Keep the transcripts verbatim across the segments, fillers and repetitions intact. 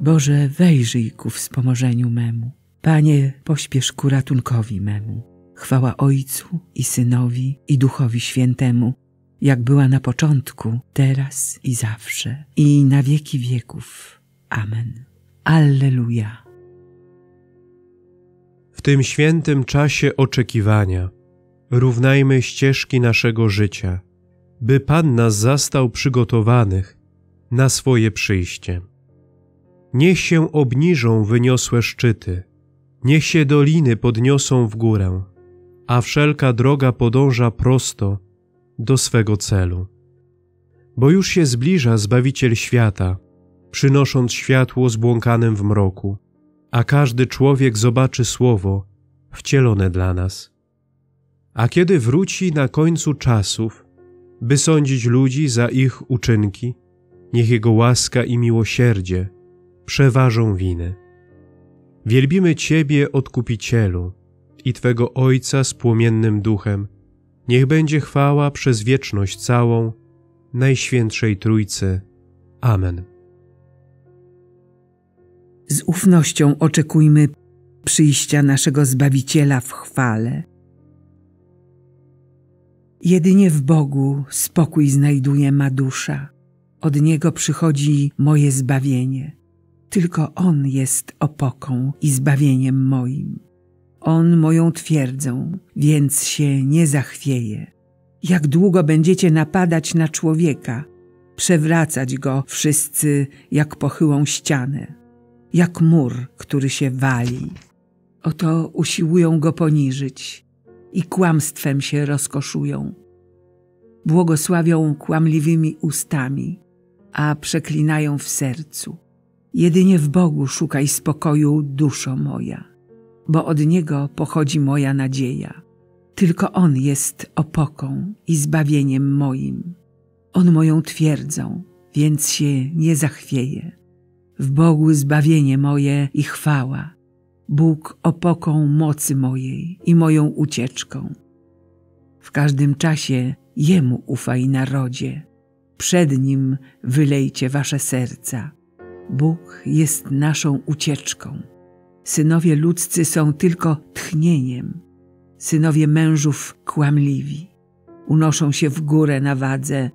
Boże, wejrzyj ku wspomożeniu memu. Panie, pośpiesz ku ratunkowi memu. Chwała Ojcu i Synowi, i Duchowi Świętemu, jak była na początku, teraz i zawsze, i na wieki wieków. Amen. Alleluja. W tym świętym czasie oczekiwania równajmy ścieżki naszego życia, by Pan nas zastał przygotowanych na swoje przyjście. Niech się obniżą wyniosłe szczyty, niech się doliny podniosą w górę, a wszelka droga podąża prosto do swego celu. Bo już się zbliża Zbawiciel świata, przynosząc światło zbłąkanym w mroku, a każdy człowiek zobaczy Słowo wcielone dla nas. A kiedy wróci na końcu czasów, by sądzić ludzi za ich uczynki, niech Jego łaska i miłosierdzie przeważą winy. Wielbimy Ciebie, Odkupicielu, i Twego Ojca z płomiennym duchem. Niech będzie chwała przez wieczność całą Najświętszej Trójcy. Amen. Z ufnością oczekujmy przyjścia naszego Zbawiciela w chwale. Jedynie w Bogu spokój znajduje ma dusza. Od Niego przychodzi moje zbawienie. Tylko On jest opoką i zbawieniem moim. On moją twierdzą, więc się nie zachwieje. Jak długo będziecie napadać na człowieka, przewracać go wszyscy jak pochyłą ścianę, jak mur, który się wali. Oto usiłują go poniżyć i kłamstwem się rozkoszują. Błogosławią kłamliwymi ustami, a przeklinają w sercu. Jedynie w Bogu szukaj spokoju, duszo moja, bo od Niego pochodzi moja nadzieja. Tylko On jest opoką i zbawieniem moim. On moją twierdzą, więc się nie zachwieje. W Bogu zbawienie moje i chwała, Bóg opoką mocy mojej i moją ucieczką. W każdym czasie Jemu ufaj, narodzie, przed Nim wylejcie wasze serca. Bóg jest naszą ucieczką. Synowie ludzcy są tylko tchnieniem, synowie mężów kłamliwi. Unoszą się w górę na wadze,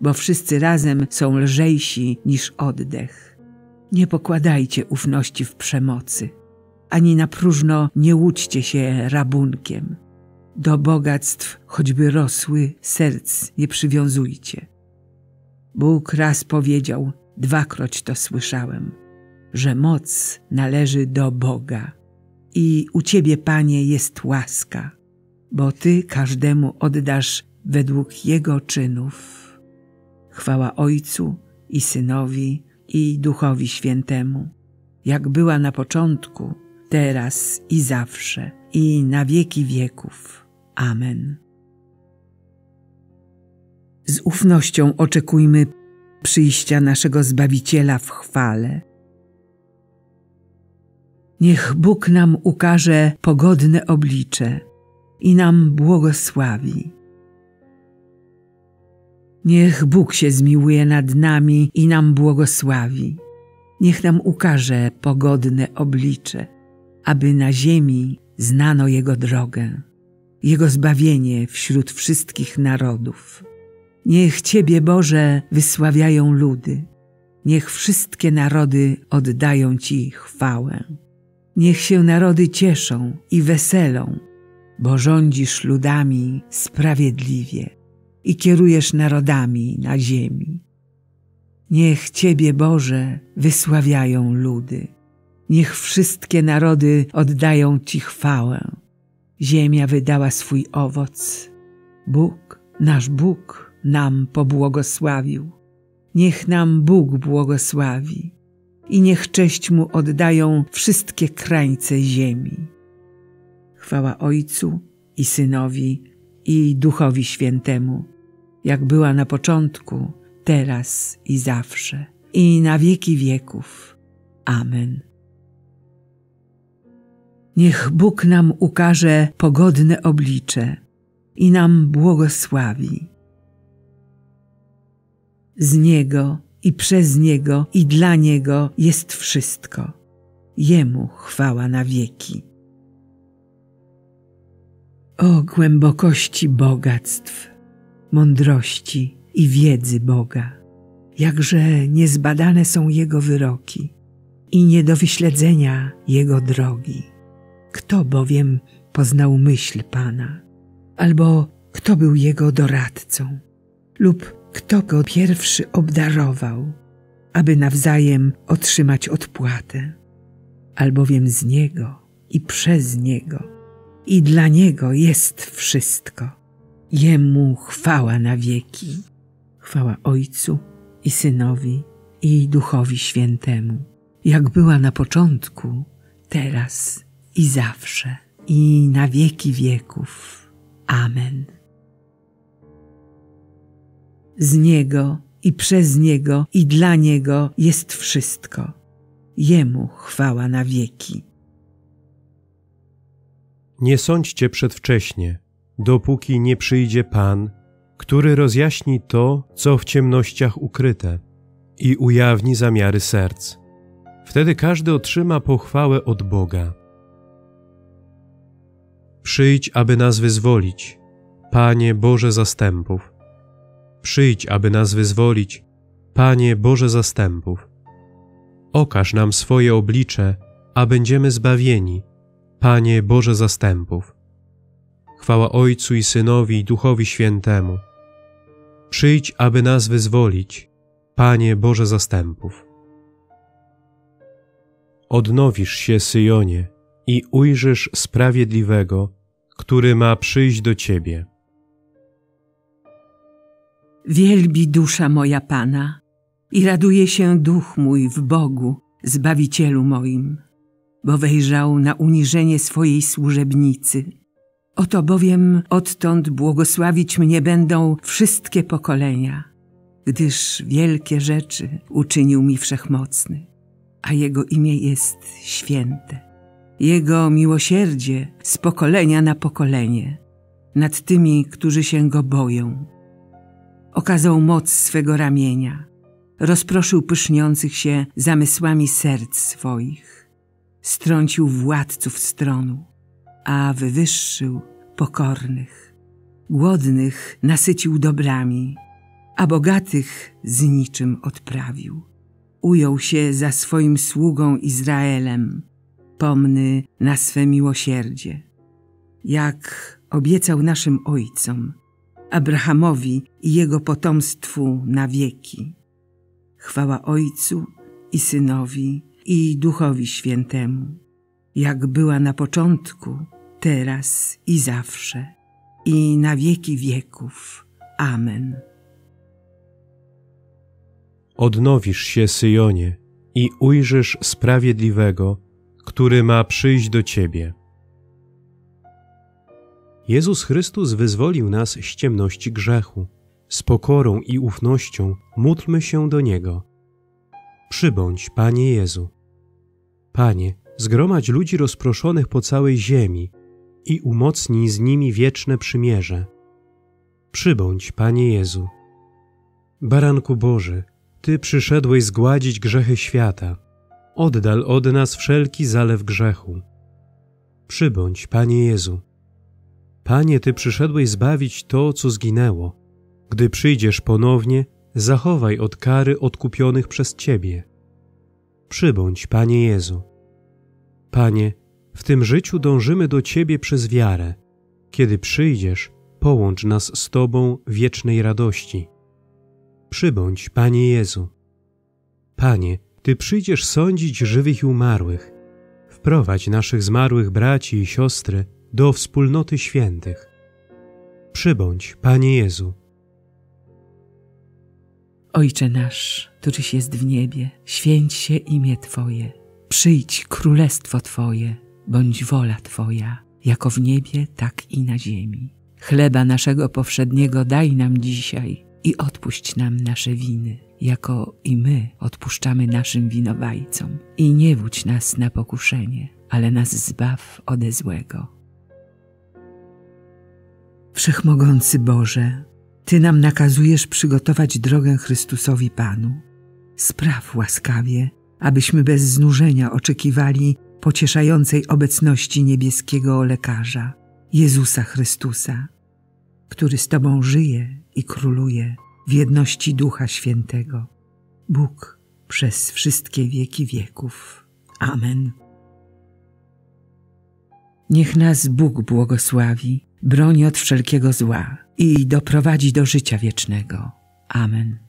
bo wszyscy razem są lżejsi niż oddech. Nie pokładajcie ufności w przemocy, ani na próżno nie łudźcie się rabunkiem. Do bogactw, choćby rosły, serc nie przywiązujcie. Bóg raz powiedział, dwakroć to słyszałem, że moc należy do Boga i u Ciebie, Panie, jest łaska, bo Ty każdemu oddasz według jego czynów. Chwała Ojcu i Synowi, i Duchowi Świętemu, jak była na początku, teraz i zawsze, i na wieki wieków. Amen. Z ufnością oczekujmy przyjścia naszego Zbawiciela w chwale. Niech Bóg nam ukaże pogodne oblicze i nam błogosławi. Niech Bóg się zmiłuje nad nami i nam błogosławi. Niech nam ukaże pogodne oblicze, aby na ziemi znano Jego drogę, Jego zbawienie wśród wszystkich narodów. Niech Ciebie, Boże, wysławiają ludy. Niech wszystkie narody oddają Ci chwałę. Niech się narody cieszą i weselą, bo rządzisz ludami sprawiedliwie i kierujesz narodami na ziemi. Niech Ciebie, Boże, wysławiają ludy. Niech wszystkie narody oddają Ci chwałę. Ziemia wydała swój owoc. Bóg, nasz Bóg, nam pobłogosławił. Niech nam Bóg błogosławi i niech cześć Mu oddają wszystkie krańce ziemi. Chwała Ojcu i Synowi, i Duchowi Świętemu, jak była na początku, teraz i zawsze, i na wieki wieków. Amen. Niech Bóg nam ukaże pogodne oblicze i nam błogosławi. Z Niego i przez Niego, i dla Niego jest wszystko. Jemu chwała na wieki. O głębokości bogactw, mądrości i wiedzy Boga! Jakże niezbadane są Jego wyroki i nie do wyśledzenia Jego drogi. Kto bowiem poznał myśl Pana? Albo kto był Jego doradcą? Lub kto Go pierwszy obdarował, aby nawzajem otrzymać odpłatę? Albowiem z Niego i przez Niego i dla Niego jest wszystko. Jemu chwała na wieki. Chwała Ojcu i Synowi i Duchowi Świętemu, jak była na początku, teraz i zawsze, i na wieki wieków. Amen. Z Niego i przez Niego i dla Niego jest wszystko. Jemu chwała na wieki. Nie sądźcie przedwcześnie, dopóki nie przyjdzie Pan, który rozjaśni to, co w ciemnościach ukryte, i ujawni zamiary serc. Wtedy każdy otrzyma pochwałę od Boga. Przyjdź, aby nas wyzwolić, Panie Boże zastępów. Przyjdź, aby nas wyzwolić, Panie Boże zastępów. Okaż nam swoje oblicze, a będziemy zbawieni, Panie Boże zastępów. Chwała Ojcu i Synowi i Duchowi Świętemu. Przyjdź, aby nas wyzwolić, Panie Boże zastępów. Odnowisz się, Syjonie, i ujrzysz Sprawiedliwego, który ma przyjść do Ciebie. Wielbi dusza moja Pana i raduje się duch mój w Bogu, Zbawicielu moim, bo wejrzał na uniżenie swojej służebnicy. Oto bowiem odtąd błogosławić mnie będą wszystkie pokolenia, gdyż wielkie rzeczy uczynił mi Wszechmocny, a Jego imię jest święte. Jego miłosierdzie z pokolenia na pokolenie nad tymi, którzy się Go boją. Okazał moc swego ramienia, rozproszył pyszniących się zamysłami serc swoich, strącił władców stronu, a wywyższył pokornych. Głodnych nasycił dobrami, a bogatych z niczym odprawił. Ujął się za swoim sługą Izraelem, pomny na swe miłosierdzie, jak obiecał naszym ojcom, Abrahamowi i jego potomstwu na wieki. Chwała Ojcu i Synowi i Duchowi Świętemu, jak była na początku, teraz i zawsze, i na wieki wieków. Amen. Odnowisz się, Syjonie, i ujrzysz Sprawiedliwego, który ma przyjść do Ciebie. Jezus Chrystus wyzwolił nas z ciemności grzechu. Z pokorą i ufnością módlmy się do Niego. Przybądź, Panie Jezu. Panie, zgromadź ludzi rozproszonych po całej ziemi i umocnij z nimi wieczne przymierze. Przybądź, Panie Jezu. Baranku Boży, Ty przyszedłeś zgładzić grzechy świata. Oddal od nas wszelki zalew grzechu. Przybądź, Panie Jezu. Panie, Ty przyszedłeś zbawić to, co zginęło. Gdy przyjdziesz ponownie, zachowaj od kary odkupionych przez Ciebie. Przybądź, Panie Jezu. Panie, w tym życiu dążymy do Ciebie przez wiarę. Kiedy przyjdziesz, połącz nas z Tobą w wiecznej radości. Przybądź, Panie Jezu. Panie, Ty przyjdziesz sądzić żywych i umarłych. Wprowadź naszych zmarłych braci i siostry do wspólnoty świętych. Przybądź, Panie Jezu. Ojcze nasz, któryś jest w niebie, święć się imię Twoje. Przyjdź królestwo Twoje, bądź wola Twoja, jako w niebie, tak i na ziemi. Chleba naszego powszedniego daj nam dzisiaj i odpuść nam nasze winy, jako i my odpuszczamy naszym winowajcom. I nie wódź nas na pokuszenie, ale nas zbaw ode złego. Wszechmogący Boże, Ty nam nakazujesz przygotować drogę Chrystusowi Panu. Spraw łaskawie, abyśmy bez znużenia oczekiwali pocieszającej obecności niebieskiego lekarza, Jezusa Chrystusa, który z Tobą żyje i króluje w jedności Ducha Świętego, Bóg przez wszystkie wieki wieków. Amen. Niech nas Bóg błogosławi, broni od wszelkiego zła i doprowadzi do życia wiecznego. Amen.